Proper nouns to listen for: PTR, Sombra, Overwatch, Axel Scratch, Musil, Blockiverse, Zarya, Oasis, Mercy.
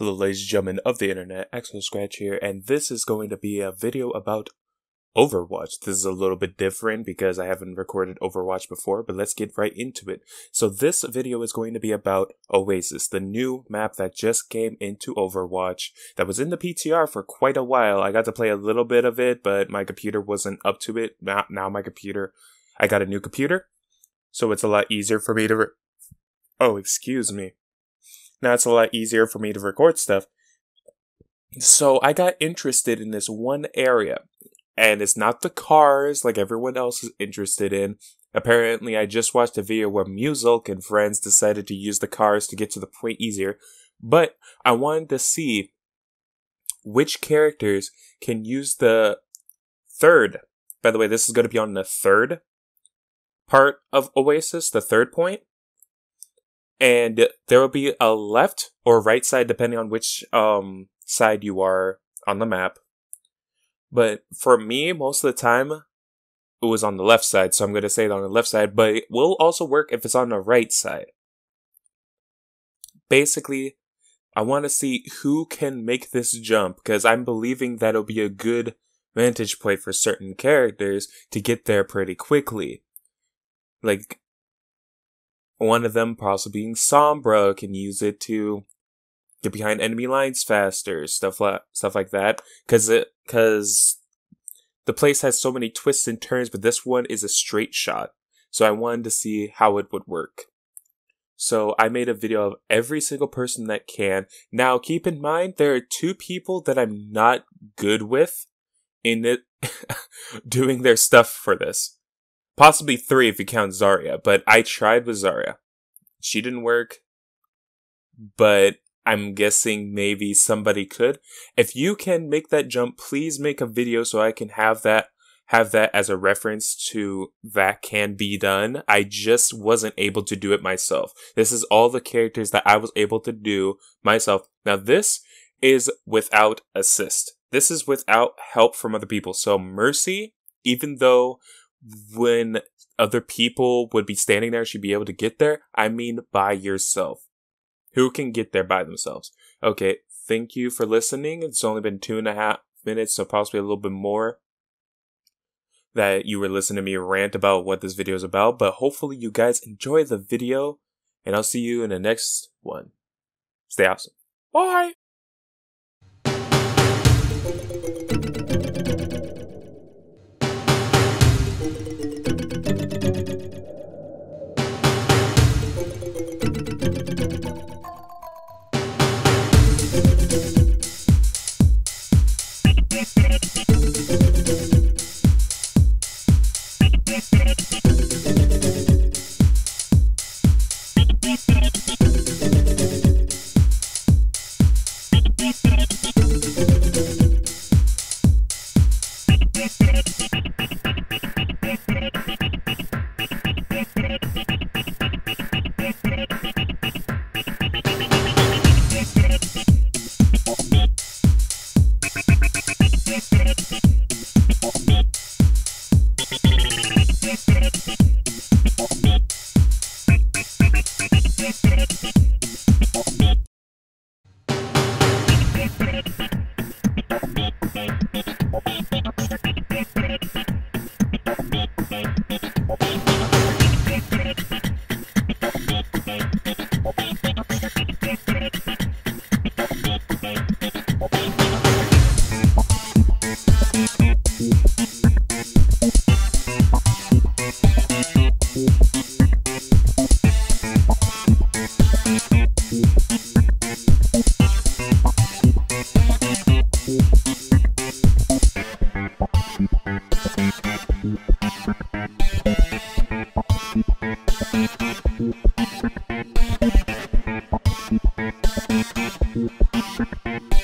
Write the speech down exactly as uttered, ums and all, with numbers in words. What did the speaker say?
Hello ladies and gentlemen of the internet, Axel Scratch here, and this is going to be a video about Overwatch. This is a little bit different because I haven't recorded Overwatch before, but let's get right into it. So this video is going to be about Oasis, the new map that just came into Overwatch that was in the P T R for quite a while. I got to play a little bit of it, but my computer wasn't up to it. Now, now my computer, I got a new computer, so it's a lot easier for me to, re oh, excuse me. Now it's a lot easier for me to record stuff. So I got interested in this one area. And it's not the cars like everyone else is interested in. Apparently, I just watched a video where Musil and friends decided to use the cars to get to the point easier. But I wanted to see which characters can use the third. By the way, this is going to be on the third part of Oasis, the third point. And there will be a left or right side, depending on which um, side you are on the map. But for me, most of the time, it was on the left side. So I'm going to say it on the left side. But it will also work if it's on the right side. Basically, I want to see who can make this jump. Because I'm believing that it'll be a good vantage point for certain characters to get there pretty quickly. Like, one of them possibly being Sombra can use it to get behind enemy lines faster, stuff like stuff like that. Cause it, cause the place has so many twists and turns, but this one is a straight shot. So I wanted to see how it would work. So I made a video of every single person that can. Now keep in mind there are two people that I'm not good with in it doing their stuff for this. Possibly three if you count Zarya, but I tried with Zarya. She didn't work, but I'm guessing maybe somebody could. If you can make that jump, please make a video so I can have that have that as a reference to that can be done. I just wasn't able to do it myself. This is all the characters that I was able to do myself. Now this is without assist. This is without help from other people. So Mercy, even though when other people would be standing there, she'd be able to get there. I mean, by yourself. Who can get there by themselves? Okay, thank you for listening. It's only been two and a half minutes, so possibly a little bit more that you were listening to me rant about what this video is about. But hopefully you guys enjoy the video, and I'll see you in the next one. Stay awesome. Bye! Thank you.